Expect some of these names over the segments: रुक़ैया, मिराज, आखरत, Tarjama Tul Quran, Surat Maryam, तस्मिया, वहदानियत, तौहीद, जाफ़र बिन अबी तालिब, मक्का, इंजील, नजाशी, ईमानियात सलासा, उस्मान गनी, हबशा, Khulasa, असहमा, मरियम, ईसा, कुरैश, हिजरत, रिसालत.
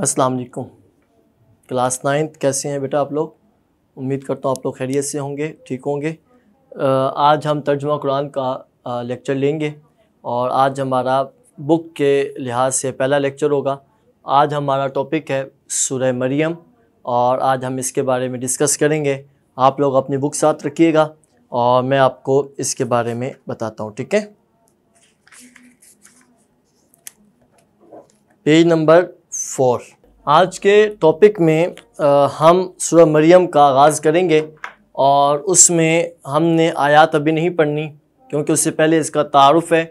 अस्सलाम वालेकुम। क्लास 9 कैसे हैं बेटा आप लोग? उम्मीद करता हूँ आप लोग खैरियत से होंगे, ठीक होंगे। आज हम तर्जुमा कुरान का लेक्चर लेंगे और आज हमारा बुक के लिहाज से पहला लेक्चर होगा। आज हमारा टॉपिक है सूरह मरियम और आज हम इसके बारे में डिस्कस करेंगे। आप लोग अपनी बुक साथ रखिएगा और मैं आपको इसके बारे में बताता हूँ, ठीक है। Page number 4। आज के टॉपिक में हम सूरह मरियम का आगाज़ करेंगे और उसमें हमने आयत अभी नहीं पढ़नी क्योंकि उससे पहले इसका तारुफ है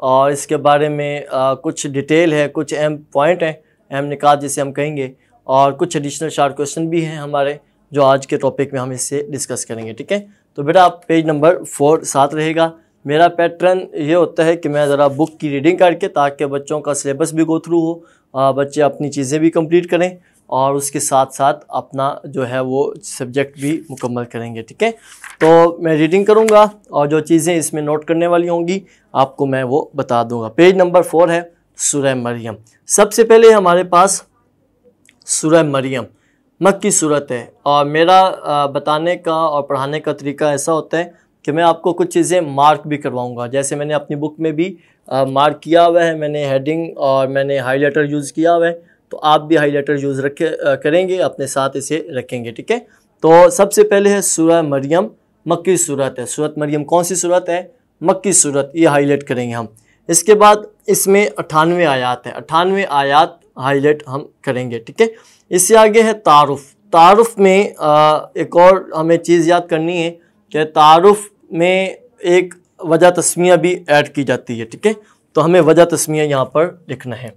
और इसके बारे में कुछ डिटेल है, कुछ अहम पॉइंट हैं, अहम निकात जिसे हम कहेंगे, और कुछ एडिशनल शार्ट क्वेश्चन भी हैं हमारे जो आज के टॉपिक में हम इससे डिस्कस करेंगे, ठीक है। तो बेटा आप पेज नंबर 4 साथ रहेगा। मेरा पैटर्न ये होता है कि मैं ज़रा बुक की रीडिंग करके ताकि बच्चों का सिलेबस भी गो थ्रू हो, बच्चे अपनी चीज़ें भी कंप्लीट करें और उसके साथ साथ अपना जो है वो सब्जेक्ट भी मुकम्मल करेंगे, ठीक है। तो मैं रीडिंग करूँगा और जो चीज़ें इसमें नोट करने वाली होंगी आपको मैं वो बता दूँगा। पेज नंबर 4 है सूरह मरियम। सबसे पहले हमारे पास सूरह मरियम मक्की सूरत है और मेरा बताने का और पढ़ाने का तरीका ऐसा होता है कि मैं आपको कुछ चीज़ें मार्क भी करवाऊंगा। जैसे मैंने अपनी बुक में भी मार्क किया हुआ है, मैंने हेडिंग और मैंने हाईलाइटर यूज़ किया हुआ है, तो आप भी हाईलाइटर यूज़ करेंगे, अपने साथ इसे रखेंगे, ठीक है। तो सबसे पहले है सूरह मरियम मक्की सूरत है। सूरत मरियम कौन सी सूरत है? मक्की सूरत, ये हाईलाइट करेंगे हम। इसके बाद इसमें 98 आयात है, 98 आयात हाईलाइट हम करेंगे, ठीक है। इससे आगे है तारुफ। तारुफ में एक और हमें चीज़ याद करनी है कि तारुफ में एक वजह तस्मिया भी ऐड की जाती है, ठीक है। तो हमें वजह तस्मिया यहाँ पर लिखना है।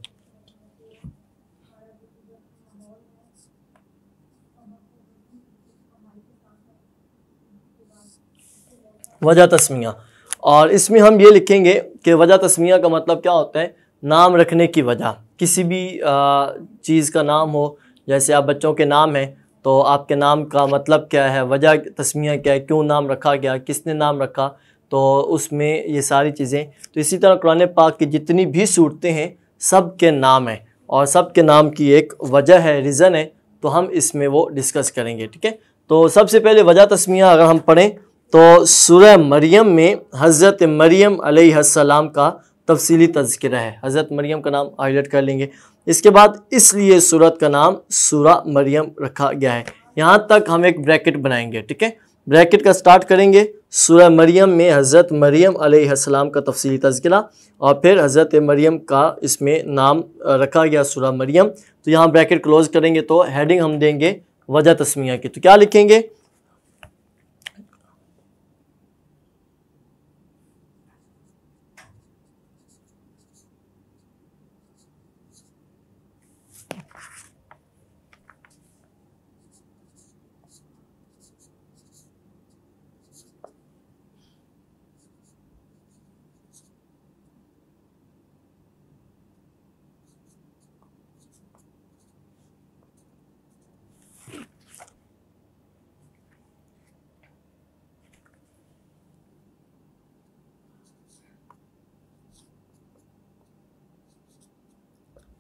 वजह तस्मिया, और इसमें हम ये लिखेंगे कि वजह तस्मिया का मतलब क्या होता है? नाम रखने की वजह। किसी भी चीज़ का नाम हो, जैसे आप बच्चों के नाम हैं तो आपके नाम का मतलब क्या है, वजह तस्मिया क्या है, क्यों नाम रखा गया, किसने नाम रखा, तो उसमें ये सारी चीज़ें। तो इसी तरह कुरान पाक की जितनी भी सूरतें हैं सब के नाम हैं और सब के नाम की एक वजह है, रीज़न है, तो हम इसमें वो डिस्कस करेंगे, ठीक है। तो सबसे पहले वजह तस्मिया अगर हम पढ़ें तो सूरह मरियम में हज़रत मरियम अलैहिस्सलाम का तफसीली तज़किरा है। हज़रत मरियम का नाम हाईलाइट कर लेंगे। इसके बाद इसलिए सूरत का नाम सूरह मरियम रखा गया है। यहाँ तक हम एक ब्रैकेट बनाएंगे, ठीक है। ब्रैकेट का स्टार्ट करेंगे सूरह मरियम में हज़रत मरियम अलैहिस्सलाम का तफसीली तज़किरा और फिर हज़रत मरियम का इसमें नाम रखा गया सूरह मरियम। तो यहाँ ब्रैकेट क्लोज करेंगे तो हेडिंग हम देंगे वजह तस्मिया की। तो क्या लिखेंगे?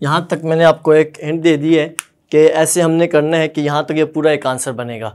यहाँ तक मैंने आपको एक हिंट दे दी है कि ऐसे हमने करना है कि यहाँ तक ये पूरा एक आंसर बनेगा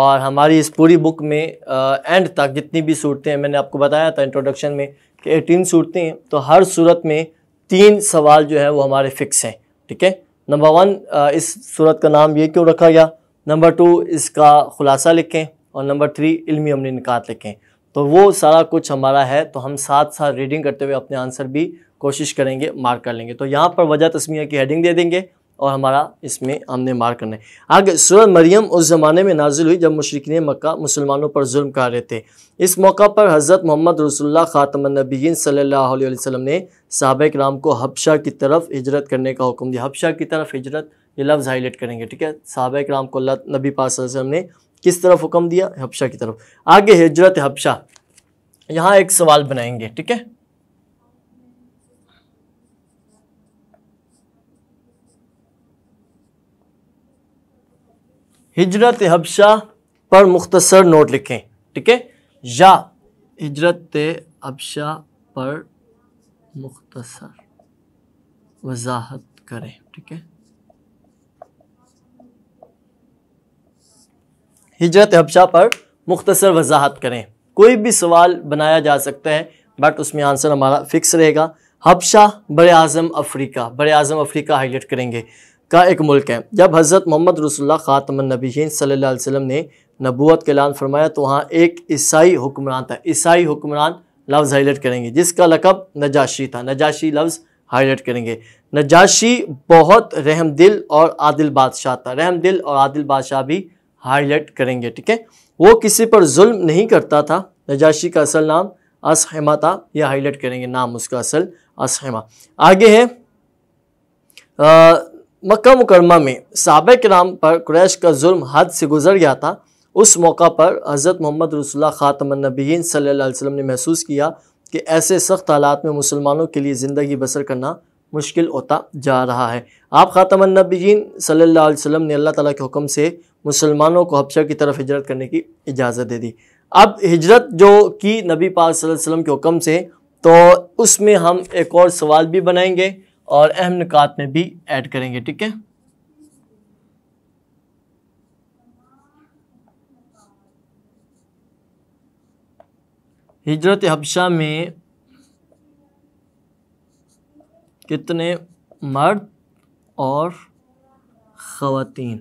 और हमारी इस पूरी बुक में एंड तक जितनी भी सूरतें हैं, मैंने आपको बताया था इंट्रोडक्शन में कि 18 सूरतें हैं, तो हर सूरत में 3 सवाल जो है वो हमारे फिक्स हैं, ठीक है। नंबर 1, इस सूरत का नाम ये क्यों रखा गया। नंबर 2, इसका ख़ुलासा लिखें, और नंबर 3, इल्मी अमली निकात लिखें। तो वो सारा कुछ हमारा है, तो हम साथ साथ रीडिंग करते हुए अपने आंसर भी कोशिश करेंगे, मार्क कर लेंगे। तो यहाँ पर वजह तस्मिया की हेडिंग दे देंगे और हमारा इसमें हमने मार्क करना है। आगे, सूरह मरियम उस ज़माने में नाजिल हुई जब मुशरिकीन मक्का मुसलमानों पर जुल्म कर रहे थे। इस मौका पर हज़रत मोहम्मद रसूलुल्लाह ख़ातमुन नबीय्यीन सल्लल्लाहु अलैहि वसल्लम ने सहाबा किराम को हबशा की तरफ हिजरत करने का हुक्म दिया। हबशा की तरफ हिजरत, ये लफ्ज़ हाईलाइट करेंगे, ठीक है। सहाबा किराम को अल्लाह नबी पाक सल्लल्लाहु अलैहि वसल्लम ने किस तरफ हुक्म दिया? हबशा की तरफ। आगे हिजरत हबशा, यहाँ एक सवाल बनाएंगे, ठीक है। हिजरत हबशा पर मुख्तसर नोट लिखें, ठीक है। या इजरत अबशा पर मुख्तसर वजाहत करें। ठीक है, हिजरत हबशा पर मुख्तसर वजाहत करें। कोई भी सवाल बनाया जा सकता है बट उसमें आंसर हमारा फिक्स रहेगा। हबशा बड़े आज़म अफ्रीका हाईलाइट करेंगे का एक मुल्क है। जब हज़रत मोहम्मद रसूलुल्लाह ख़ातमुन नबीय्यीन सल्लल्लाहु अलैहि वसल्लम ने नबूवत का ऐलान फरमाया तो वहाँ एक ईसाई हुक्मरान था। ईसाई हुक्मरान लफ्ज़ हाईलाइट करेंगे जिसका लकब नजाशी था। नजाशी लफ्ज़ हाईलाइट करेंगे। नजाशी बहुत रहमदिल और आदिल बादशाह था। रहमदिल और आदिल बादशाह भी हाईलाइट करेंगे। ठीक है, वो किसी पर जुल्म नहीं करता था। नजाशी का असल नाम असहमा था, यह हाईलाइट करेंगे, नाम उसका असल असहमा। आगे है मक्का मुकरमा में सहाबा किराम पर कुरैश का जुल्म हद से गुजर गया था। उस मौका पर हज़रत मोहम्मद रसूलुल्लाह ख़ातमुन नबीय्यीन सल्लल्लाहु अलैहि वसल्लम ने महसूस किया कि ऐसे सख्त हालात में मुसलमानों के लिए ज़िंदगी बसर करना मुश्किल होता जा रहा है। आप ख़ातमुन नबीय्यीन सल्लल्लाहु अलैहि वसल्लम ने अल्लाह ताला के हुक्म से मुसलमानों को हबशा की तरफ हिजरत करने की इजाज़त दे दी। अब हिजरत जो की नबी पाक सल्लल्लाहु अलैहि वसल्लम के हुक्म से, तो उसमें हम एक और सवाल भी बनाएंगे और अहम निकात में भी ऐड करेंगे। ठीक है, हिजरत हबशा में कितने मर्द और ख़वातीन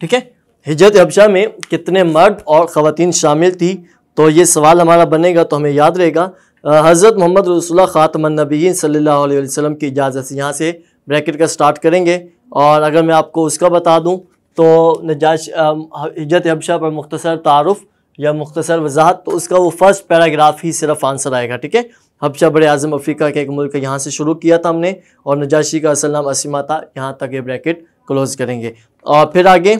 ठीक है, हिजरत हबशा में कितने मर्द और ख़वातीन शामिल थी, तो ये सवाल हमारा बनेगा तो हमें याद रहेगा। हज़रत मोहम्मद रसूलुल्लाह ख़ातमुन नबीय्यीन सल्लल्लाहु अलैहि वसल्लम की इजाज़त से यहाँ से ब्रैकेट का स्टार्ट करेंगे। और अगर मैं आपको उसका बता दूँ तो हिजरत हबशा पर मुख्तसर तारुफ़ या मुख्तसर वजाहत, तो उसका वो फर्स्ट पैराग्राफ ही सिर्फ आंसर आएगा। ठीक है, हबशा बड़े आज़म अफ्रीका के एक मुल्क, यहाँ से शुरू किया था हमने, और नजाशी का असल नाम असीमा था। यहाँ तक ये ब्रैकेट क्लोज करेंगे। और फिर आगे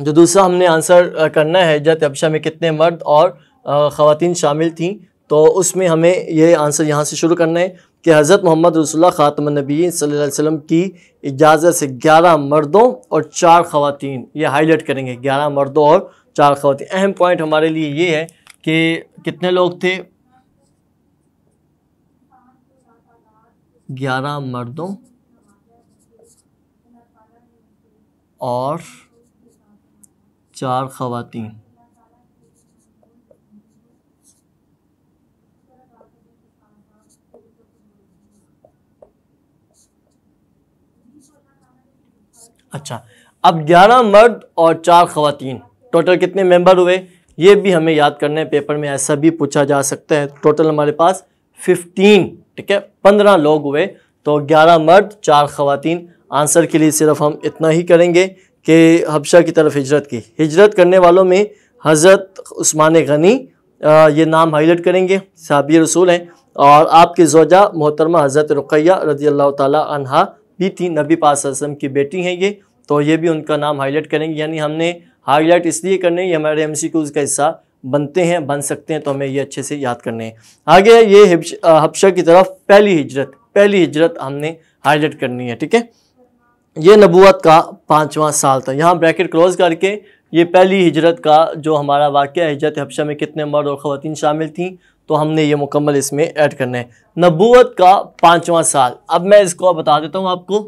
जो दूसरा हमने आंसर करना है, हिजरत हबशा में कितने मर्द और ख़वातीन शामिल थीं, तो उसमें हमें ये आंसर यहाँ से शुरू करना है कि हज़रत मोहम्मद रसूलुल्लाह ख़ातमुन नबीय्यीन सल्लल्लाहु अलैहि वसल्लम की इजाज़त से 11 मर्दों और 4 ख़वातीन, ये हाईलाइट करेंगे। 11 मर्दों और 4 ख़वातीन। अहम पॉइंट हमारे लिए ये है कि कितने लोग थे, 11 मर्दों और 4 ख़वातीन। अच्छा, अब 11 मर्द और 4 ख़वातीन, टोटल कितने मेंबर हुए ये भी हमें याद करना है। पेपर में ऐसा भी पूछा जा सकता है। टोटल हमारे पास 15, ठीक है, 15 लोग हुए। तो 11 मर्द, 4 ख़वातीन। आंसर के लिए सिर्फ हम इतना ही करेंगे कि हबशा की तरफ हिजरत की। हिजरत करने वालों में हज़रत उस्मान गनी, ये नाम हाईलाइट करेंगे, सहाबी रसूल हैं, और आपकी जोजा मोहतरमा हज़रत रुक़ैया रज़ियल्लाहु ताला अन्हा भी थी, नबी पाक सल्लल्लाहु अलैहि वसल्लम की बेटी हैं ये, तो ये भी उनका नाम हाईलाइट करेंगे। यानी हमने हाईलाइट इसलिए करने, ये हमारे MCQs का हिस्सा बनते हैं, बन सकते हैं, तो हमें ये अच्छे से याद करने हैं। आगे ये हबशा की तरफ पहली हिजरत हमने हाईलाइट करनी है। ठीक है, ये नबूवत का 5वां साल था। यहाँ ब्रैकेट क्लोज करके ये पहली हिजरत का जो हमारा वाक़या है, हिजरत हबशा में कितने मर्द और ख़वातीन शामिल थीं, तो हमने ये मुकम्मल इसमें ऐड करना है। नबूवत का 5वां साल। अब मैं इसको बता देता हूँ आपको,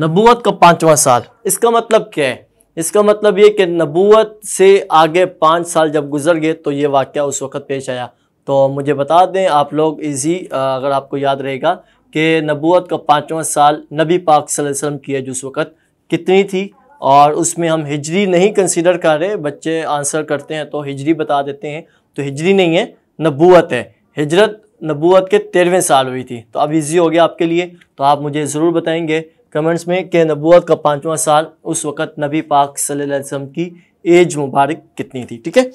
नबूवत का 5वां साल। इसका मतलब क्या है? इसका मतलब ये कि नबूवत से आगे 5 साल जब गुजर गए तो ये वाक़या उस वक़्त पेश आया। तो मुझे बता दें आप लोग इजी, अगर आपको याद रहेगा कि नबूवत का 5वां साल नबी पाक सल्लल्लाहु अलैहि वसल्लम की एज उस वक़्त कितनी थी, और उसमें हम हिजरी नहीं कंसीडर कर रहे। बच्चे आंसर करते हैं तो हिजरी बता देते हैं, तो हिजरी नहीं है, नबूवत है। हिजरत नबूवत के 13वें साल हुई थी। तो अब ईजी हो गया आपके लिए। तो आप मुझे ज़रूर बताएँगे कमेंट्स में कि नबूवत का 5वां साल उस वक़्त नबी पाक सल्लल्लाहु अलैहि वसल्लम की एज मुबारक कितनी थी। ठीक है,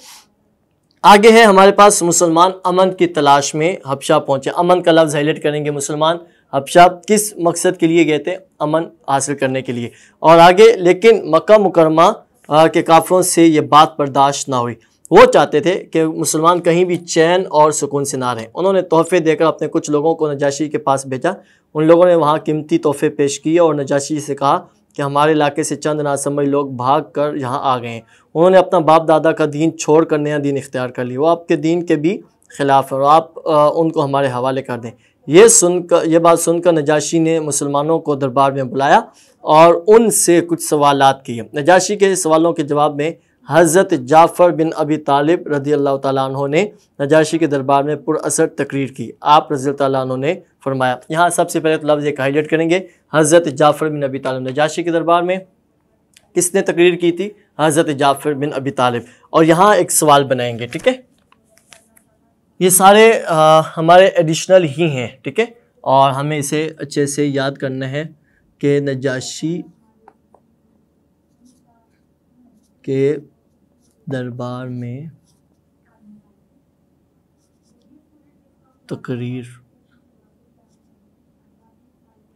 आगे है हमारे पास मुसलमान अमन की तलाश में हबशा पहुँचे। अमन का लफ्ज़ हाईलाइट करेंगे। मुसलमान हबशा किस मकसद के लिए गए थे? अमन हासिल करने के लिए। और आगे, लेकिन मक्का मुकरमा के काफिरों से ये बात बर्दाश्त ना हुई। वो चाहते थे कि मुसलमान कहीं भी चैन और सुकून से ना रहें। उन्होंने तोहफे देकर अपने कुछ लोगों को नजाशी के पास भेजा। उन लोगों ने वहाँ कीमती तोहफे पेश किए और नजाशी से कहा कि हमारे इलाके से चंद नासमझ लोग भाग कर यहाँ आ गए हैं। उन्होंने अपना बाप दादा का दीन छोड़ कर नया दीन इख्तियार कर लिया। वो आपके दीन के भी खिलाफ है और आप उनको हमारे हवाले कर दें। ये बात सुनकर नजाशी ने मुसलमानों को दरबार में बुलाया और उनसे कुछ सवालात किए। नजाशी के सवालों के जवाब में हज़रत जाफ़र बिन अबी तालिब रज़ी अल्लाह तआला अन्हु ने नजाशी के दरबार में पुरअसर तकरीर की। आप रज़ी अल्लाह तआला अन्हु ने फरमाया। यहाँ सबसे पहले तो लफ्ज़ एक हाईलाइट करेंगे, हज़रत जाफ़र बिन अबी तालिब। नजाशी के दरबार में किसने तकरीर की थी? हज़रत जाफ़र बिन अबी तालिब। और यहाँ एक सवाल बनाएंगे, ठीक है। ये सारे हमारे एडिशनल ही हैं, ठीक है। और हमें इसे अच्छे से याद करना है कि नजाशी के दरबार में तकरीर,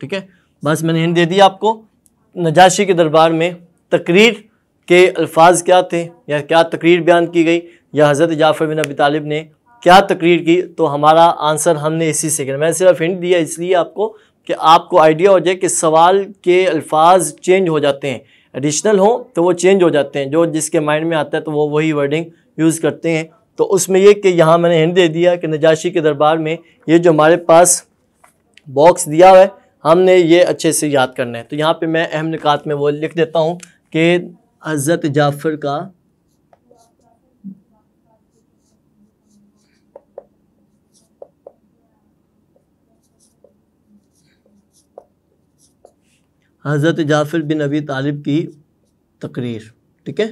ठीक है। बस मैंने हिंट दे दी आपको। नजाशी के दरबार में तकरीर के अल्फाज क्या थे, या क्या तकरीर बयान की गई, या हज़रत जाफ़र बिन अबी तालिब ने क्या तकरीर की। तो हमारा आंसर हमने इसी से किया। मैंने सिर्फ हिंट दिया इसलिए आपको कि आपको आइडिया हो जाए कि सवाल के अल्फाज चेंज हो जाते हैं। एडिशनल हो तो वो चेंज हो जाते हैं, जो जिसके माइंड में आता है तो वो वही वर्डिंग यूज़ करते हैं। तो उसमें ये कि यहाँ मैंने हिंट दे दिया कि नजाशी के दरबार में, ये जो हमारे पास बॉक्स दिया हुआ है हमने ये अच्छे से याद करना है। तो यहाँ पे मैं अहम निकात में वो लिख देता हूँ कि हज़रत जाफ़र का हज़रत जाफ़र बिन अबी तालिब की तकरीर, ठीक है।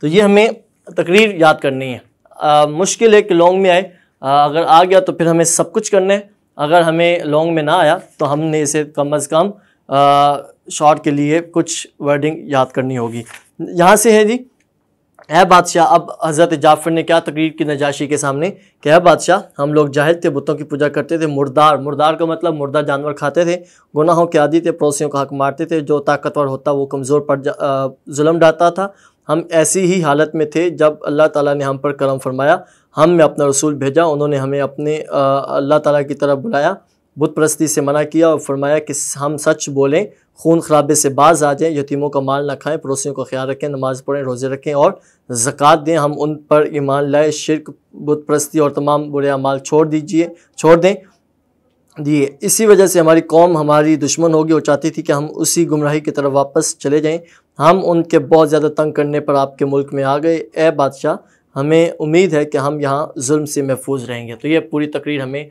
तो ये हमें तकरीर याद करनी है। मुश्किल है कि लॉन्ग में आए। अगर आ गया तो फिर हमें सब कुछ करना है। अगर हमें लॉन्ग में ना आया तो हमने इसे कम अज़ कम शॉर्ट के लिए कुछ वर्डिंग याद करनी होगी। यहाँ से है जी, ऐ बादशाह। अब हज़रत जाफ़र ने क्या तकरीर की नजाशी के सामने कि ऐ बादशाह, हम लोग जाहिल थे, बुतों की पूजा करते थे, मुर्दार का मतलब मुर्दा जानवर खाते थे, गुनाहों के आदी थे, पड़ोसियों का हक मारते थे, जो ताकतवर होता वो कमज़ोर पर जुल्म डालता था। हम ऐसी ही हालत में थे जब अल्लाह ताला ने हम पर करम फरमाया, हम में अपना रसूल भेजा, उन्होंने हमें अपने अल्लाह ताला की तरफ बुलाया, बुत परस्ती से मना किया और फरमाया कि हम सच बोलें, खून खराबे से बाज आ जाएं, यतीमों का माल ना खाएं, पड़ोसियों का ख्याल रखें, नमाज पढ़ें, रोज़े रखें और ज़कात दें। हम उन पर ईमान लाए, शिर्क, बुत परस्ती और तमाम बुरे अमाल छोड़ दें। इसी वजह से हमारी कौम हमारी दुश्मन होगी और चाहती थी कि हम उसी गुमराही की तरफ वापस चले जाएं। हम उनके बहुत ज़्यादा तंग करने पर आपके मुल्क में आ गए। ऐ बादशाह, हमें उम्मीद है कि हम यहाँ जुल्म से महफूज रहेंगे। तो ये पूरी तकरीर हमें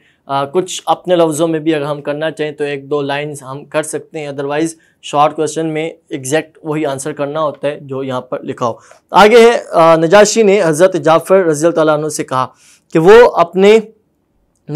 कुछ अपने लफ्ज़ों में भी अगर हम करना चाहें तो एक दो लाइंस हम कर सकते हैं। अदरवाइज़ शॉर्ट क्वेश्चन में एग्जैक्ट वही आंसर करना होता है जो यहाँ पर लिखा हो। आगे है, नजाशी ने हज़रत जाफ़र रज़ी अल्लाह तआला अन्हु से कहा कि वो अपने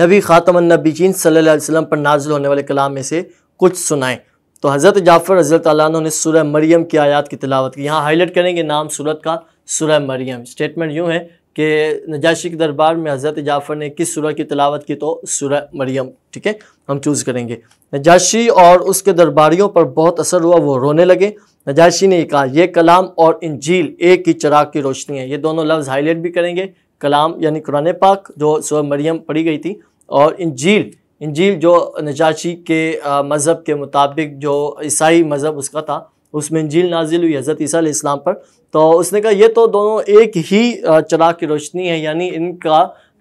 नबी ख़ातमुन नबीय्यीन सल्लल्लाहु अलैहि वसल्लम पर नाज़िल होने वाले कलाम में से कुछ सुनाएँ। तो हज़रत जाफ़र रज़ी अल्लाह तआला अन्हु ने सूरह मरियम की आयत की तिलावत की। यहाँ हाईलाइट करेंगे नाम सूरत का, सूरह मरियम। स्टेटमेंट यूँ है कि नजाशी के दरबार में हज़रत जाफ़र ने किस सूरह की तिलावत की, तो सूरह मरियम, ठीक है, हम चूज़ करेंगे। नजाशी और उसके दरबारियों पर बहुत असर हुआ, वो रोने लगे। नजाशी ने कहा, यह कलाम और इंजील एक ही चिराग की रोशनी है। ये दोनों लफ्ज़ हाईलाइट भी करेंगे। कलाम यानी कुरान पाक, जो सूरह मरियम पढ़ी गई थी, और इंजील जो नजाशी के मज़हब के मुताबिक जो ईसाई मज़हब उसका था, उसमें इंजील नाजिल हुई हज़रत ईसा अलैहिस्सलाम पर। तो उसने कहा ये तो दोनों एक ही चिराग की रोशनी है, यानी इनका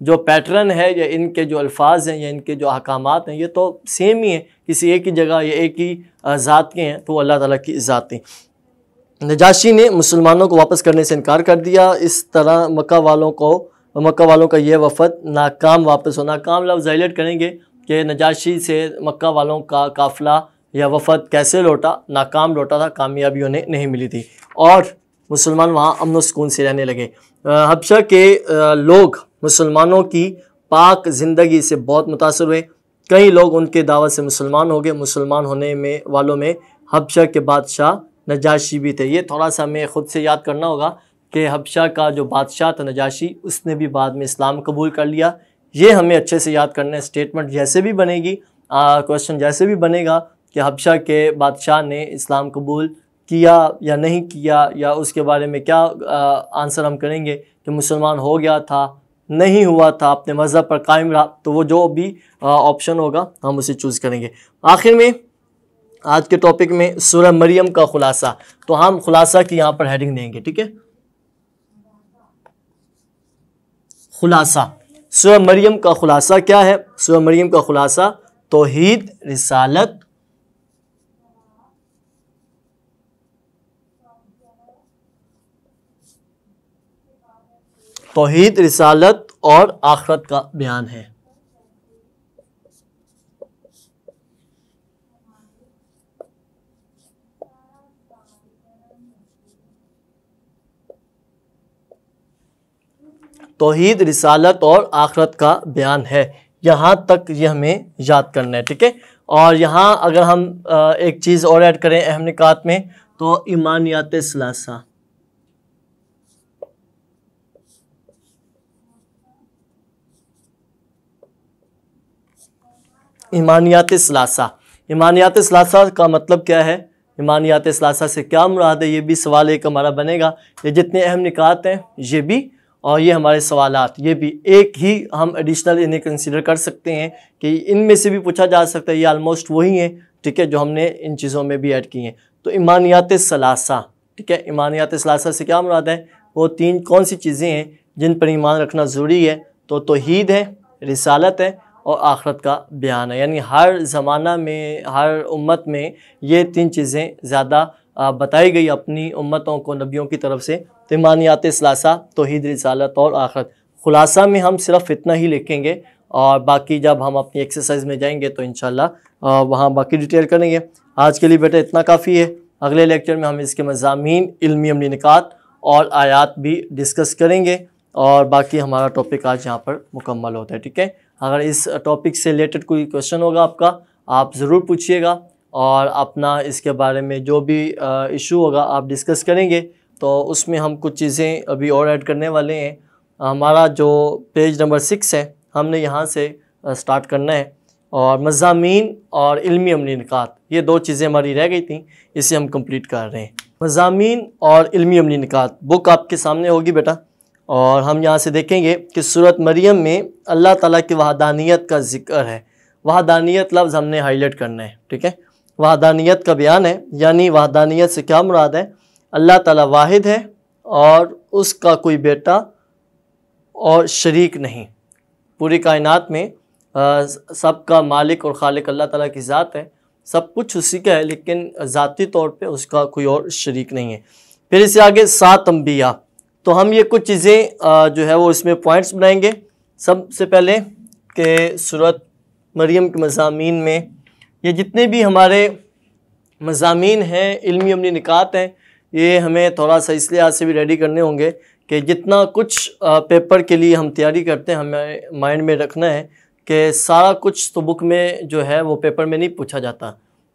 जो पैटर्न है या इनके जो अल्फाज हैं या इनके जो अहकामात हैं ये तो सेम ही हैं, किसी एक ही जगह या एक ही ज़ात के हैं। तो अल्लाह ताला की ज़ात थी। नजाशी ने मुसलमानों को वापस करने से इनकार कर दिया। इस तरह मक्का वालों का यह वफद नाकाम वापस होना। नाकाम लफ्ज़ हाईलाइट करेंगे कि नजाशी से मक्का वालों का काफ़िला यह वफद कैसे लौटा, नाकाम लौटा था, कामयाबी उन्हें नहीं मिली थी और मुसलमान वहाँ अमन सुकून से रहने लगे। हबशा के लोग मुसलमानों की पाक ज़िंदगी से बहुत मुतासर हुए। कई लोग उनके दावत से मुसलमान हो गए। मुसलमान होने में वालों में हबशा के बादशाह नजाशी भी थे। ये थोड़ा सा हमें ख़ुद से याद करना होगा कि हबशा का जो बादशाह था नजाशी, उसने भी बाद में इस्लाम कबूल कर लिया। ये हमें अच्छे से याद करना है। स्टेटमेंट जैसे भी बनेगी क्वेश्चन जैसे भी बनेगा कि हबशा के बादशाह ने इस्लाम कबूल किया या नहीं किया, या उसके बारे में क्या आंसर हम करेंगे कि मुसलमान हो गया था, नहीं हुआ था, अपने मज़हब पर कायम रहा, तो वो जो भी ऑप्शन होगा हम उसे चूज़ करेंगे। आखिर में आज के टॉपिक में सूरह मरियम का खुलासा, तो हम खुलासा की यहाँ पर हेडिंग देंगे, ठीक है। खुलासा, सूरह मरियम का खुलासा क्या है? सूरह मरियम का खुलासा तौहीद, रिसालत, तौहीद, रिसालत और आखरत का बयान है। तौहीद, रिसालत और आखरत का बयान है। यहाँ तक ये हमें याद करना है, ठीक है। और यहाँ अगर हम एक चीज़ और ऐड करें अहम निकात में, तो ईमानियात सलासा, ईमानियात सलासा, ईमानियात सलासा का मतलब क्या है, ईमानियात सलासा से क्या मुराद है, ये भी सवाल एक हमारा बनेगा। ये जितने अहम निकात हैं ये भी, और ये हमारे सवालात ये भी, एक ही हम एडिशनल इन्हें कंसीडर कर सकते हैं कि इनमें से भी पूछा जा सकता है। ये आलमोस्ट वही हैं, ठीक है, जो हमने इन चीज़ों में भी ऐड की हैं। तो ईमानियात सलासा, ठीक है, ईमानियात सलासा से क्या मुराद है, वो तीन कौन सी चीज़ें हैं जिन पर ईमान रखना ज़रूरी है, तो तौहीद है, रिसालत है और आखरत का बयान है। यानी हर ज़माना में, हर उम्मत में ये तीन चीज़ें ज़्यादा बताई गई अपनी उम्मतों को नबियों की तरफ से। तो ईमानियात सलासा, तौहीद, रिसालत और आखरत। खुलासा में हम सिर्फ इतना ही लिखेंगे, और बाकी जब हम अपनी एक्सरसाइज में जाएंगे तो इंशाल्लाह वहाँ बाकी डिटेल करेंगे। आज के लिए बेटा इतना काफ़ी है। अगले लेक्चर में हम इसके मज़ामीन, इल्मी अमली निकात और आयात भी डिस्कस करेंगे, और बाकी हमारा टॉपिक आज यहाँ पर मुकम्मल होता है, ठीक है। अगर इस टॉपिक से रिलेटेड कोई क्वेश्चन होगा आपका, आप ज़रूर पूछिएगा, और अपना इसके बारे में जो भी इशू होगा आप डिस्कस करेंगे। तो उसमें हम कुछ चीज़ें अभी और ऐड करने वाले हैं। हमारा जो पेज नंबर 6 है, हमने यहाँ से स्टार्ट करना है, और मज़ामीन और इल्मी अमली निकात, ये दो चीज़ें हमारी रह गई थी, इसे हम कंप्लीट कर रहे हैं। मज़ामीन और इल्मी अमली निकात बुक आपके सामने होगी बेटा, और हम यहाँ से देखेंगे कि सूरत मरियम में अल्लाह ताला की वहदानियत का जिक्र है। वहदानियत लफ्ज़ हमने हाईलाइट करना है, ठीक है। वहदानियत का बयान है, यानी वहदानियत से क्या मुराद है, अल्लाह ताला वाहिद है और उसका कोई बेटा और शरीक नहीं। पूरी कायनात में सबका मालिक और खालिक अल्लाह ताला की ज़ात है, सब कुछ उसी का है, लेकिन ज़ाती तौर पे उसका कोई और शरीक नहीं है। फिर इससे आगे 7 अम्बिया, तो हम ये कुछ चीज़ें जो है वो इसमें पॉइंट्स बनाएंगे। सबसे पहले कि सूरत मरियम के मज़ामीन में ये जितने भी हमारे मज़ामीन हैं, इल्मी अमली निकात हैं, ये हमें थोड़ा सा इसलिए आज से भी रेडी करने होंगे कि जितना कुछ पेपर के लिए हम तैयारी करते हैं, हमें माइंड में रखना है कि सारा कुछ तो बुक में जो है वो पेपर में नहीं पूछा जाता।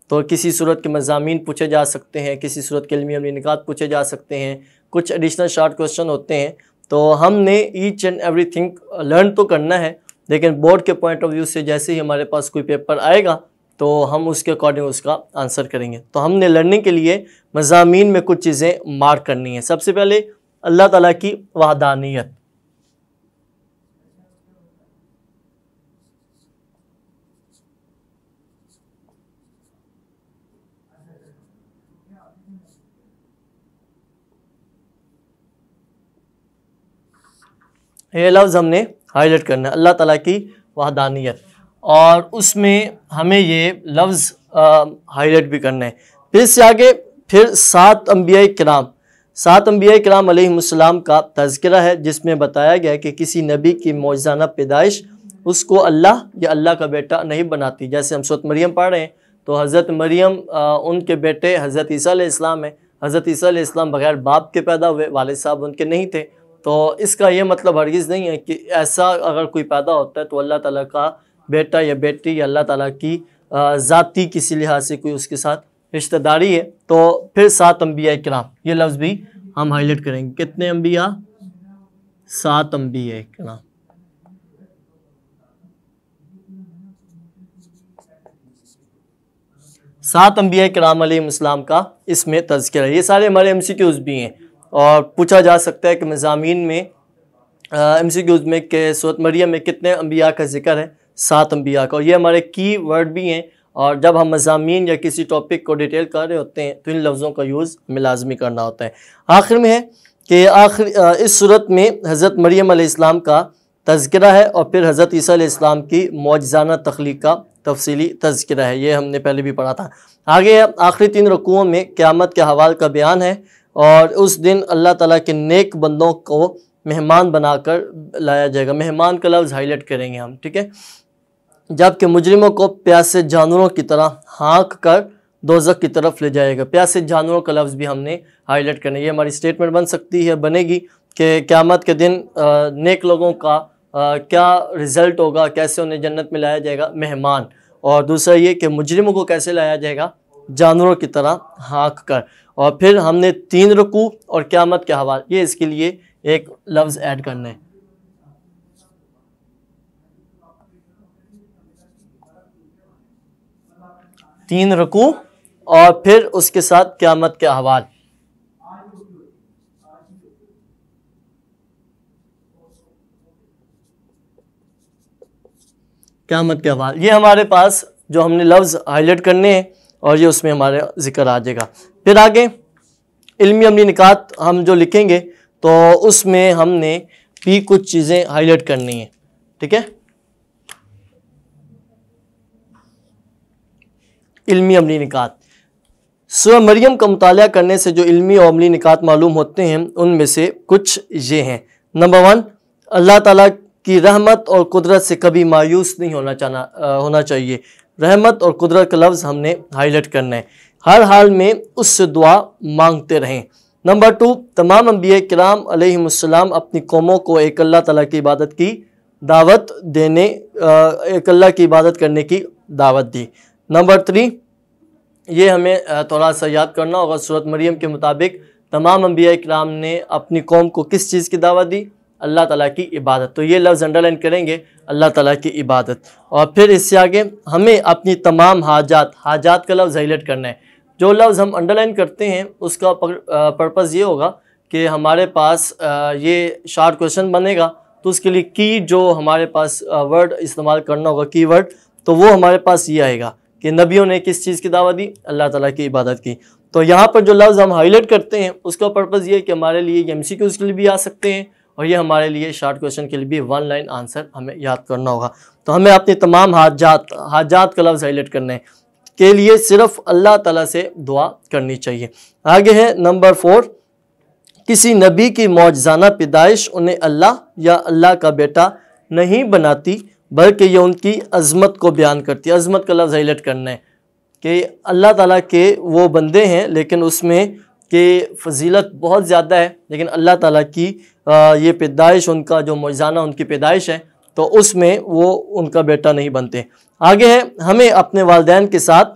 तो किसी सूरत के मज़ामीन पूछे जा सकते हैं, किसी सूरत के इल्मी अमली निकात पूछे जा सकते हैं, कुछ एडिशनल शॉर्ट क्वेश्चन होते हैं। तो हमने each and every thing learn तो करना है, लेकिन बोर्ड के पॉइंट ऑफ व्यू से जैसे ही हमारे पास कोई पेपर आएगा तो हम उसके अकॉर्डिंग उसका आंसर करेंगे। तो हमने लर्निंग के लिए मज़ामीन में कुछ चीज़ें मार्क करनी है। सबसे पहले अल्लाह ताला की वहदानियत, ये लफ्ज़ हमने हाईलाइट करना है, अल्लाह ताला की वहदानियत, और उसमें हमें ये लफ्ज़ हाईलाइट भी करना है। फिर से आगे फिर 7 अंबिया किराम, 7 अंबिया किराम अलैहिमुस्सलाम का तज़किरा है, जिसमें बताया गया है कि किसी नबी की मौजज़ाना पैदाइश उसको अल्लाह या अल्लाह का बेटा नहीं बनाती। जैसे हम सूरत मरियम पढ़ रहे हैं, तो हज़रत मरियम उनके बेटे हज़रत ईसा अलैहिस्सलाम हैं। हज़रत ईसा अलैहिस्सलाम बग़ैर बाप के पैदा हुए, वालिद साहब उनके नहीं थे। तो इसका यह मतलब हरगिज़ नहीं है कि ऐसा अगर कोई पैदा होता है तो अल्लाह ताला का बेटा या बेटी या अल्लाह ताला की ज़ाती किसी लिहाज से कोई उसके साथ रिश्तेदारी है। तो फिर 7 अम्बिया किराम, ये लफ्ज़ भी हम हाईलाइट करेंगे। कितने अम्बिया? 7 अम्बिया किराम। सात अम्बिया कराम अलैहिस्सलाम का इसमें तज़किरा है। ये सारे हमारे MCQs भी हैं और पूछा जा सकता है कि मज़ामीन में MCQs में के सूरत मरियम में कितने अम्बिया का जिक्र है, 7 अम्बिया का, और ये हमारे की वर्ड भी हैं। और जब हम मज़ामीन या किसी टॉपिक को डिटेल कर रहे होते हैं तो इन लफ्ज़ों का यूज़ हमें लाजमी करना होता है। आखिर में है कि आखिर इस सूरत में हज़रत मरियम अलैहिस्सलाम का तज़किरा है और फिर हज़रत ईसा अलैहिस्सलाम की मौजज़ाना तख्लीक का तफसीली तज़किरा है, ये हमने पहले भी पढ़ा था। आगे आखिरी 3 रकूओं में क़यामत के हवाल का बयान है और उस दिन अल्लाह ताला के नेक बंदों को मेहमान बनाकर लाया जाएगा। मेहमान का लफ्ज़ हाईलाइट करेंगे हम, ठीक है। जबकि मुजरिमों को प्यासे जानवरों की तरह हाँक कर दोज़ख की तरफ ले जाएगा। प्यासे जानवरों का लफ्ज़ भी हमने हाईलाइट करना है, ये हमारी स्टेटमेंट बन सकती है, बनेगी कि क़यामत के दिन नेक लोगों का क्या रिज़ल्ट होगा, कैसे उन्हें जन्नत में लाया जाएगा, मेहमान। और दूसरा ये कि मुजरिमों को कैसे लाया जाएगा, जानवरों की तरह हाँक कर। और फिर हमने 3 रुकू और क़यामत के हवाल, ये इसके लिए एक लफ्ज़ ऐड करना है। तीन रुकू और फिर उसके साथ क़यामत के हवाल, क़यामत के हवाल, ये हमारे पास जो हमने लफ्ज़ हाईलाइट करने हैं और ये उसमें हमारे जिक्र आ जाएगा। फिर आगे इल्मी अमली निकात हम जो लिखेंगे तो उसमें हमने भी कुछ चीज़ें हाईलाइट करनी है, ठीक है। इल्मी अमली निकात, सूरह मरियम का मुताला करने से जो इल्मी और अमली निकात मालूम होते हैं उनमें से कुछ ये हैं। नंबर 1, अल्लाह ताला कि रहमत और कुदरत से कभी मायूस नहीं होना चाहिए। रहमत और कुदरत का लफ्ज़ हमने हाईलाइट करना है, हर हाल में उससे दुआ मांगते रहें। नंबर 2, तमाम अंबिया किराम अलैहिमुस्सलाम अपनी कौमों को एक अल्लाह ताला की इबादत की दावत देने, एक अल्लाह की इबादत करने की दावत दी। नंबर 3, ये हमें थोड़ा सा याद करना होगा, सूरत मरियम के मुताबिक तमाम अंबिया किराम ने अपनी कौम को किस चीज़ की दावत दी, अल्लाह ताला की इबादत, तो ये लफ्ज़ अंडरलाइन करेंगे, अल्लाह ताला की इबादत। और फिर इससे आगे हमें अपनी तमाम हाजात, हाजात का लफ्ज़ हाईलाइट करना है। जो लफ्ज़ हम अंडरलाइन करते हैं उसका पर्पज़ ये होगा कि हमारे पास ये शार्ट क्वेश्चन बनेगा तो उसके लिए की जो हमारे पास वर्ड इस्तेमाल करना होगा, की वर्ड, तो वो हमारे पास ये आएगा कि नबियों ने किस चीज़ की दावत दी, अल्लाह ताला की इबादत की। तो यहाँ पर जो लफ्ज़ हम हाईलाइट करते हैं उसका पर्पज़ ये है कि हमारे लिए MCQs के लिए भी आ सकते हैं और ये हमारे लिए शार्ट क्वेश्चन के लिए भी 1 लाइन आंसर हमें याद करना होगा। तो हमें अपने तमाम हाजात का लफ्ज़ हाईलाइट करने के लिए सिर्फ अल्लाह ताला से दुआ करनी चाहिए। आगे है नंबर 4, किसी नबी की मौजज़ाना पैदाइश उन्हें अल्लाह या अल्लाह का बेटा नहीं बनाती बल्कि ये उनकी अज़मत को बयान करती है। अज़मत का लफ्ज़ हाईलाइट करना है कि अल्लाह ताला के वो बंदे हैं लेकिन उसमें कि फजीलत बहुत ज़्यादा है, लेकिन अल्लाह ताला की ये पैदाइश, उनका जो मौजज़ाना उनकी पैदाइश है तो उसमें वो उनका बेटा नहीं बनते। आगे है हमें अपने वालिदैन के साथ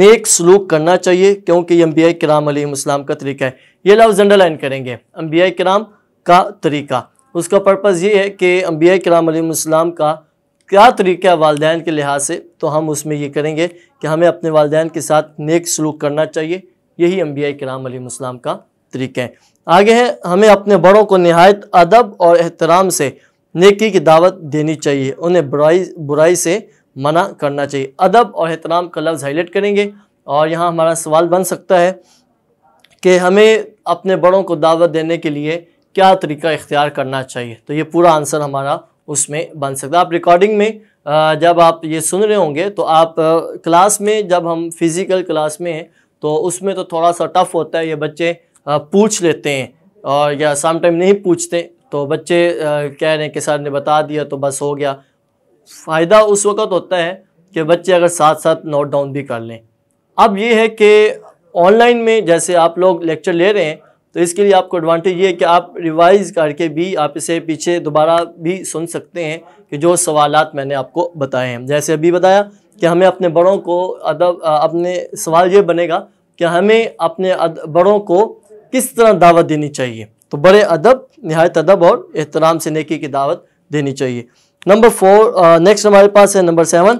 नेक सलूक करना चाहिए क्योंकि ये अंबिया किराम अलैहिस्सलाम का तरीका है। ये लफ्ज़ अंडरलाइन करेंगे, अंबिया किराम का तरीका, उसका पर्पज़ ये है कि अंबिया किराम अलैहिस्सलाम का क्या तरीक़ा है वालिदैन के लिहाज से, तो हम उसमें ये करेंगे कि हमें अपने वालिदैन के साथ नेक सलूक करना चाहिए, यही अंबिया किराम अलैहिस्सलाम का तरीक़ा है। आगे है हमें अपने बड़ों को निहायत अदब और एहतराम से नेकी की दावत देनी चाहिए, उन्हें बुराई से मना करना चाहिए। अदब और एहतराम का लफ्ज़ हाईलाइट करेंगे और यहाँ हमारा सवाल बन सकता है कि हमें अपने बड़ों को दावत देने के लिए क्या तरीक़ा इख्तियार करना चाहिए, तो ये पूरा आंसर हमारा उसमें बन सकता है। आप रिकॉर्डिंग में जब आप ये सुन रहे होंगे तो आप क्लास में, जब हम फिज़िकल क्लास में हैं तो उसमें तो थोड़ा सा टफ़ होता है, ये बच्चे पूछ लेते हैं और या सम टाइम नहीं पूछते, तो बच्चे कह रहे हैं कि सर ने बता दिया तो बस हो गया। फ़ायदा उस वक़्त होता है कि बच्चे अगर साथ साथ नोट डाउन भी कर लें। अब ये है कि ऑनलाइन में जैसे आप लोग लेक्चर ले रहे हैं तो इसके लिए आपको एडवांटेज ये है कि आप रिवाइज़ करके भी आप इसे पीछे दोबारा भी सुन सकते हैं कि जो सवालात मैंने आपको बताए हैं। जैसे अभी बताया कि हमें अपने बड़ों को अदब, अपने सवाल ये बनेगा कि हमें अपने बड़ों को किस तरह दावत देनी चाहिए, तो बड़े अदब, निहायत अदब और एहतराम से नेकी की दावत देनी चाहिए। नंबर 4, नेक्स्ट हमारे पास है नंबर 7,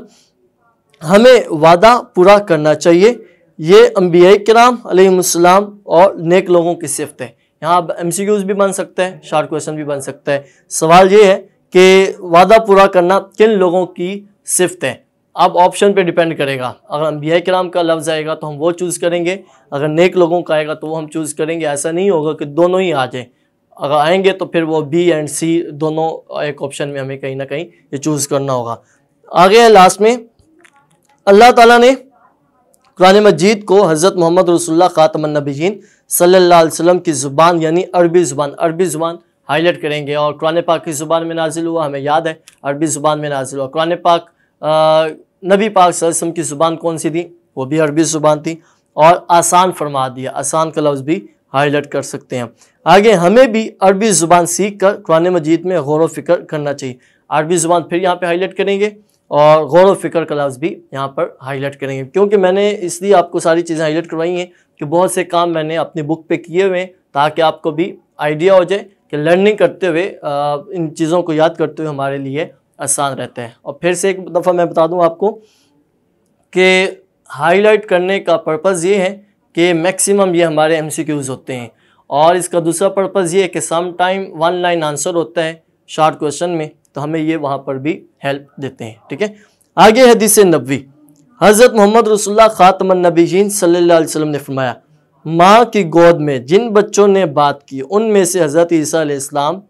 हमें वादा पूरा करना चाहिए। ये अंबिया किराम अलैहिमुस्सलाम और नेक लोगों की सिफत है। यहाँ आप MCQs भी बन सकते हैं, शार्ट क्वेश्चन भी बन सकता है। सवाल ये है कि वादा पूरा करना किन लोगों की सिफत है। अब ऑप्शन पे डिपेंड करेगा, अगर अंबिया किराम का लफ्ज़ आएगा तो हम वो चूज़ करेंगे, अगर नेक लोगों का आएगा तो वो हम चूज़ करेंगे। ऐसा नहीं होगा कि दोनों ही आ जाए, अगर आएंगे तो फिर वो बी एंड सी दोनों एक ऑप्शन में हमें कहीं ना कहीं ये चूज़ करना होगा। आगे है लास्ट में, अल्लाह ताला ने कुरान मजीद को हज़रत मोहम्मद रसूलुल्लाह ख़ातमुन नबिय्यीन सल्लल्लाहु अलैहि वसल्लम की ज़ुबान यानी अरबी ज़ुबान हाईलाइट करेंगे। और कुरान पाक की ज़ुबान में नाजिल हुआ, हमें याद है अरबी ज़ुबान में नाजिल हुआ। कुरान पाक नबी पाक सल्लल्लाहु अलैहि वसल्लम की ज़ुबान कौन सी थी, वो भी अरबी ज़ुबान थी। और आसान फरमा दिया, आसान का लफ्ज़ भी हाईलाइट कर सकते हैं। आगे हमें भी अरबी ज़ुबान सीख कर कुरान मजीद में गौर व फ़िक्र करना चाहिए। अरबी ज़ुबान फिर यहाँ पर हाईलाइट करेंगे और गौर व फ़िक्र का लफ्ज़ भी यहाँ पर हाईलाइट करेंगे, क्योंकि मैंने इसलिए आपको सारी चीज़ें हाईलाइट करवाई हैं कि बहुत से काम मैंने अपनी बुक पे किए हुए हैं, ताकि आपको भी आइडिया हो जाए कि लर्निंग करते हुए इन चीज़ों को याद करते हुए हमारे लिए आसान रहता है। और फिर से एक दफ़ा मैं बता दूँ आपको कि हाईलाइट करने का पर्पज़ ये है कि मैक्सिमम ये हमारे MCQs होते हैं, और इसका दूसरा पर्पज़ ये है कि some time one line answer होता है शॉर्ट क्वेश्चन में, तो हमें ये वहाँ पर भी हेल्प देते हैं। ठीक है, आगे हदीस नबवी, हज़रत मोहम्मद रसूलुल्लाह ख़ातमुन नबिय्यीन सल्लल्लाहु अलैहि वसल्लम ने फरमाया, माँ की गोद में जिन बच्चों ने बात की उनमें से हज़रत ईसा अलैहिस्सलाम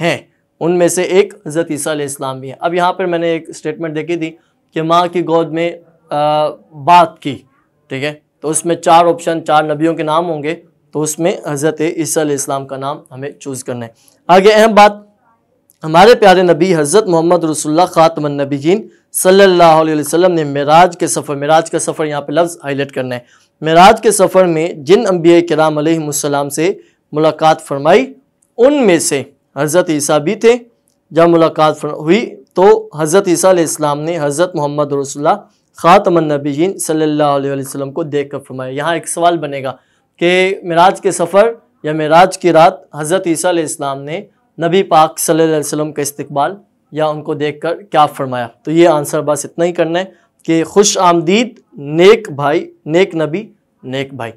हैं, उनमें से एक हज़रत ईसा अलैहिस्सलाम भी है। अब यहाँ पर मैंने एक स्टेटमेंट देखी थी कि माँ की गोद में बात की, ठीक है, तो उसमें चार ऑप्शन, चार नबियों के नाम होंगे, तो उसमें हज़रत ईसा अलैहिस्सलाम का नाम हमें चूज़ करना है। आगे अहम बात, हमारे प्यारे नबी हज़रत मोहम्मद रसूलुल्लाह ख़ातमुन नबिय्यीन सल्लल्लाहु अलैहि वसल्लम ने मिराज के सफ़र, मिराज का सफ़र यहाँ पे लफ्ज़ हाईलाइट करना है, मिराज के सफ़र में जिन अंबिया किराम अलैहिमुस्सलाम से मुलाकात फरमाई उनमें से हज़रत ईसा भी थे। जब मुलाकात हुई तो हज़रत ईसा अलैहिस्सलाम ने हज़रत मोहम्मद रसूलुल्लाह ख़ातमुन नबिय्यीन सल्लल्लाहु अलैहि वसल्लम को देख कर फरमाया। यहाँ एक सवाल बनेगा कि मिराज के सफ़र या मिराज की रात हज़रत ईसा अलैहिस्सलाम ने नबी पाक सल्लल्लाहु अलैहि वसल्लम का इस्तकबाल या उनको देखकर क्या फरमाया। तो ये आंसर बस इतना ही करना है कि खुश आमदीद नेक भाई, नेक नबी, नेक भाई।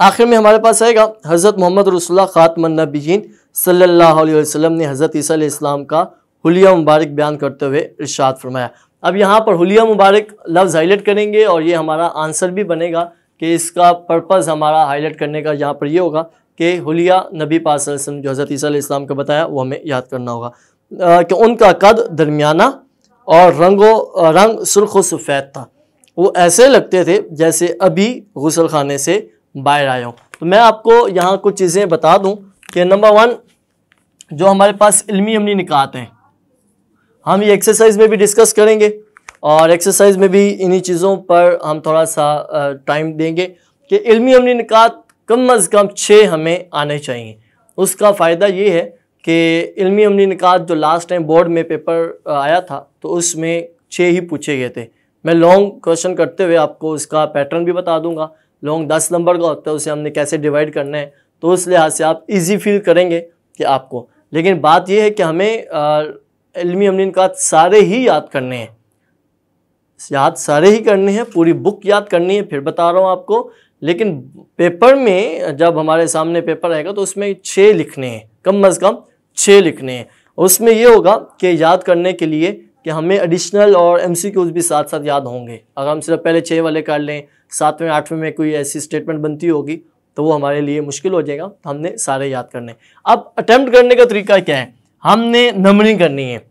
आखिर में हमारे पास आएगा, हज़रत मोहम्मद रसूलुल्लाह ख़ातमुन नबिय्यीन सल्लल्लाहु अलैहि वसल्लम ने हज़रत ईसा अलैहिस्सलाम का हुलिया मुबारक बयान करते हुए इरशाद फरमाया। अब यहाँ पर हुलिया मुबारक लफ्ज़ हाईलाइट करेंगे और ये हमारा आंसर भी बनेगा कि इसका पर्पज़ हमारा हाईलाइट करने का यहाँ पर ये होगा कि हुलिया नबी पाक सल्लल्लाहु अलैहि वसल्लम जो हज़रत ईसा अलैहिस्सलाम का बताया वो हमें याद करना होगा कि उनका कद दरमियाना और रंग सुर्ख व सफ़ेद था, वो ऐसे लगते थे जैसे अभी गुसल खाने से बाहर आए हों। तो मैं आपको यहाँ कुछ चीज़ें बता दूँ कि नंबर 1 जो हमारे पास इल्मी अमली निकात हैं, हम ये एक्सरसाइज में भी डिस्कस करेंगे और एक्सरसाइज में भी इन्हीं चीज़ों पर हम थोड़ा सा टाइम देंगे कि इल्मी अमली निकात कम अज़ कम 6 हमें आने चाहिए। उसका फ़ायदा ये है कि इल्मी अमली निकात जो लास्ट टाइम बोर्ड में पेपर आया था तो उसमें 6 ही पूछे गए थे। मैं लॉन्ग क्वेश्चन करते हुए आपको उसका पैटर्न भी बता दूंगा। लॉन्ग 10 नंबर का होता है, उसे हमने कैसे डिवाइड करना है, तो उस लिहाज से आप इजी फील करेंगे कि आपको। लेकिन बात यह है कि हमें इल्मी अमली निकात सारे ही याद करने हैं, याद सारे ही करने हैं, पूरी बुक याद करनी है, फिर बता रहा हूँ आपको। लेकिन पेपर में जब हमारे सामने पेपर आएगा तो उसमें 6 लिखने हैं, कम अज़ कम 6 लिखने हैं। उसमें ये होगा कि याद करने के लिए कि हमें एडिशनल और MCQs भी साथ साथ याद होंगे। अगर हम सिर्फ पहले 6 वाले कर लें, 7वें 8वें में कोई ऐसी स्टेटमेंट बनती होगी तो वो हमारे लिए मुश्किल हो जाएगा। हमने सारे याद करने। अब अटैम्प्ट करने का तरीका क्या है, हमने नंबरिंग करनी है।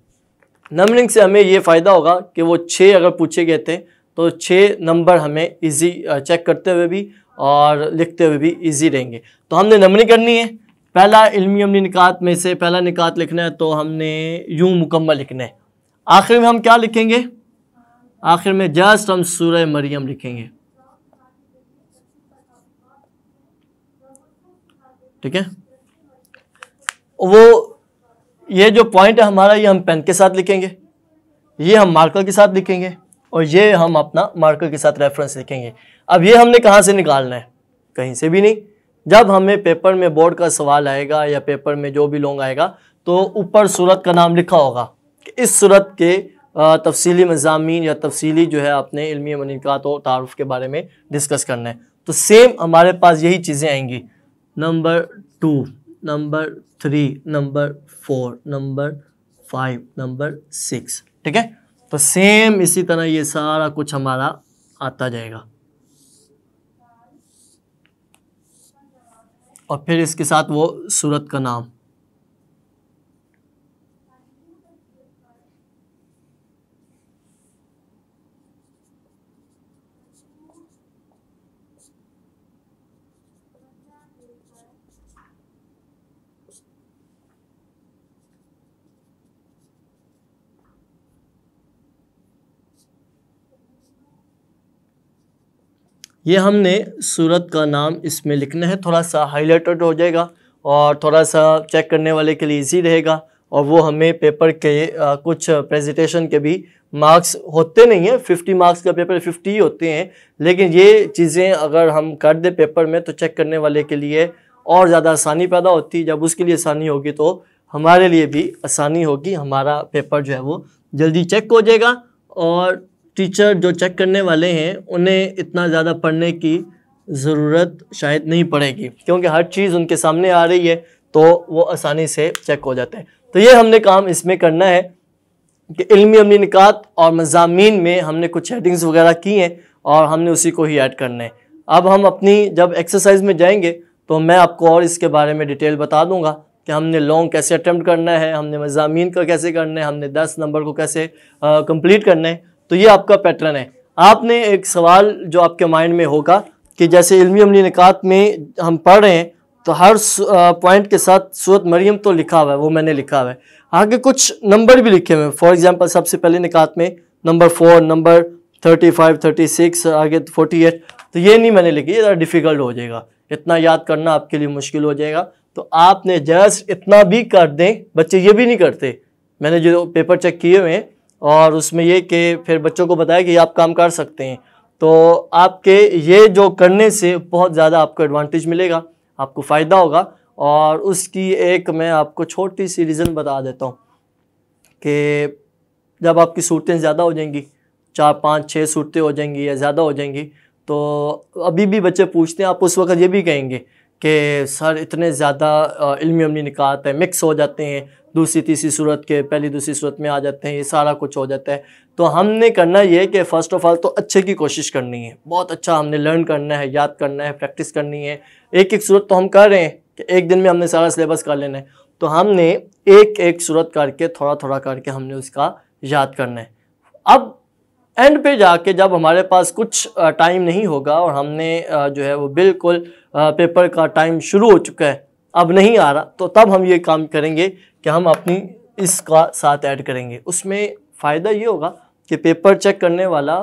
नंबरिंग से हमें ये फ़ायदा होगा कि वो 6 अगर पूछे गए थे तो 6 नंबर हमें इजी चेक करते हुए भी और लिखते हुए भी इजी रहेंगे। तो हमने नंबरिंग करनी है। पहला इल्मी अमली निकात में से पहला निकात लिखना है तो हमने यूं मुकम्मल लिखना है। आखिर में हम क्या लिखेंगे, आखिर में जस्ट हम सूरह मरियम लिखेंगे। ठीक है, वो ये जो पॉइंट है हमारा, ये हम पेन के साथ लिखेंगे, ये हम मार्कर के साथ लिखेंगे और ये हम अपना मार्कर के साथ रेफरेंस लिखेंगे। अब ये हमने कहाँ से निकालना है, कहीं से भी नहीं। जब हमें पेपर में बोर्ड का सवाल आएगा या पेपर में जो भी लॉन्ग आएगा तो ऊपर सूरत का नाम लिखा होगा कि इस सूरत के तफसीली मज़ामीन या तफसीली जो है आपने इल्मी मनक़ात और तारुफ़ के बारे में डिस्कस करना है। तो सेम हमारे पास यही चीज़ें आएंगी, number 2, number 3, number 4, number 5, number 6, ठीक है। तो सेम इसी तरह ये सारा कुछ हमारा आता जाएगा और फिर इसके साथ वो सूरत का नाम। ये हमने सूरत का नाम इसमें लिखना है, थोड़ा सा हाईलाइटेड हो जाएगा और थोड़ा सा चेक करने वाले के लिए इजी रहेगा और वो हमें पेपर के कुछ प्रेजेंटेशन के भी मार्क्स होते नहीं हैं, 50 मार्क्स का पेपर 50 ही होते हैं, लेकिन ये चीज़ें अगर हम कर दें पेपर में तो चेक करने वाले के लिए और ज़्यादा आसानी पैदा होती है। जब उसके लिए आसानी होगी तो हमारे लिए भी आसानी होगी, हमारा पेपर जो है वो जल्दी चेक हो जाएगा और टीचर जो चेक करने वाले हैं उन्हें इतना ज़्यादा पढ़ने की ज़रूरत शायद नहीं पड़ेगी क्योंकि हर चीज़ उनके सामने आ रही है तो वो आसानी से चेक हो जाते हैं। तो ये हमने काम इसमें करना है कि इल्मी अमली निकात और मज़ामीन में हमने कुछ हेडिंग्स वगैरह की हैं और हमने उसी को ही ऐड करना है। अब हम अपनी जब एक्सरसाइज में जाएंगे तो मैं आपको और इसके बारे में डिटेल बता दूँगा कि हमने लॉन्ग कैसे अटैम्प्ट करना है, हमने मज़ामीन का कैसे करना है, हमने 10 नंबर को कैसे कम्प्लीट करना है। तो ये आपका पैटर्न है। आपने एक सवाल जो आपके माइंड में होगा कि जैसे इल्मी अमली निकात में हम पढ़ रहे हैं तो हर पॉइंट के साथ सूरत मरियम तो लिखा हुआ है, वो मैंने लिखा हुआ है, आगे कुछ नंबर भी लिखे हुए हैं। फॉर एग्जांपल सबसे पहले निकात में नंबर 4, नंबर 35, 36, आगे 48। तो ये नहीं मैंने लिखी, ये ज़रा डिफ़िकल्ट हो जाएगा, इतना याद करना आपके लिए मुश्किल हो जाएगा। तो आपने जस्ट इतना भी कर दें, बच्चे ये भी नहीं करते, मैंने जो पेपर चेक किए हुए हैं और उसमें ये कि फिर बच्चों को बताया कि आप काम कर सकते हैं, तो आपके ये जो करने से बहुत ज़्यादा आपको एडवांटेज मिलेगा, आपको फ़ायदा होगा। और उसकी एक मैं आपको छोटी सी रीज़न बता देता हूँ कि जब आपकी सूरतें ज़्यादा हो जाएंगी, 4, 5, 6 सूरतें हो जाएंगी या ज़्यादा हो जाएंगी, तो अभी भी बच्चे पूछते हैं, आप उस वक़्त ये भी कहेंगे कि सर इतने ज़्यादा इल्मी अमली निकात है, मिक्स हो जाते हैं, दूसरी तीसरी सूरत के पहली दूसरी सूरत में आ जाते हैं, ये सारा कुछ हो जाता है। तो हमने करना ये कि फ़र्स्ट ऑफ़ ऑल तो अच्छे की कोशिश करनी है, बहुत अच्छा हमने लर्न करना है, याद करना है, प्रैक्टिस करनी है। एक एक सूरत तो हम कर रहे हैं कि एक दिन में हमने सारा सिलेबस कर लेना है, तो हमने एक एक सूरत करके थोड़ा थोड़ा करके हमने उसका याद करना है। अब एंड पे जाके जब हमारे पास कुछ टाइम नहीं होगा और हमने जो है वो बिल्कुल पेपर का टाइम शुरू हो चुका है, अब नहीं आ रहा, तो तब हम ये काम करेंगे कि हम अपनी इसका साथ ऐड करेंगे। उसमें फ़ायदा ये होगा कि पेपर चेक करने वाला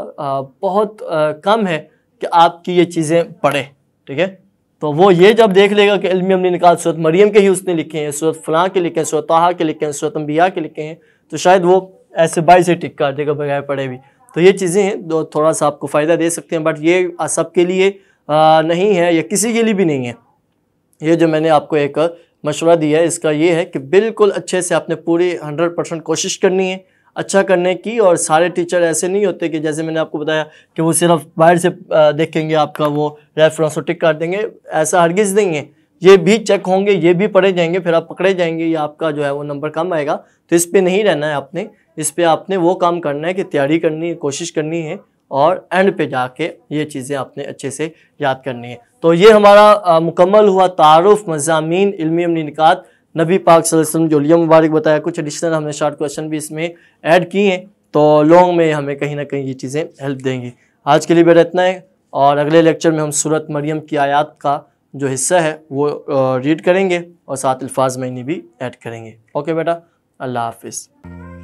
बहुत कम है कि आपकी ये चीज़ें पढ़े, ठीक है। तो वो ये जब देख लेगा कि इल्मी अमली निकात सूरत मरियम के ही उसने लिखे हैं, सूरत फ़लाँ के लिखे हैं, सूरत ताहा के लिखे हैं, सूरत अंबिया के लिखे हैं, तो शायद वो ऐसे बाई से टिक कर देगा बगैर पढ़े भी। तो ये चीज़ें हैं जो थोड़ा सा आपको फ़ायदा दे सकते हैं, बट ये सब के लिए नहीं है या किसी के लिए भी नहीं है। ये जो मैंने आपको एक मशवरा दिया है इसका ये है कि बिल्कुल अच्छे से आपने पूरी 100% कोशिश करनी है अच्छा करने की। और सारे टीचर ऐसे नहीं होते कि जैसे मैंने आपको बताया कि वो सिर्फ बाहर से देखेंगे, आपका वो रेफरेंस टिक कर देंगे, ऐसा हरगिज़ नहीं है। ये भी चेक होंगे, ये भी पढ़े जाएंगे, फिर आप पकड़े जाएंगे या आपका जो है वो नंबर कम आएगा। तो इस पर नहीं रहना है आपने, इस पर आपने वो काम करना है कि तैयारी करनी है, कोशिश करनी है और एंड पे जाके ये चीज़ें आपने अच्छे से याद करनी है। तो ये हमारा मुकम्मल हुआ तारुफ, मज़ामीन, इल्मी अमली निकात, नबी पाक सल्लल्लाहु अलैहि वसल्लम जो लिया मुबारक बताया, कुछ एडिशनल हमने शॉर्ट क्वेश्चन भी इसमें ऐड किए हैं। तो लॉन्ग में हमें कहीं ना कहीं ये चीज़ें हेल्प देंगी। आज के लिए बेटा इतना है और अगले लेक्चर में हम सूरत मरियम की आयात का जो हिस्सा है वो रीड करेंगे और साथ अल्फाज मईनी भी ऐड करेंगे। ओके बेटा, अल्लाह हाफिज़।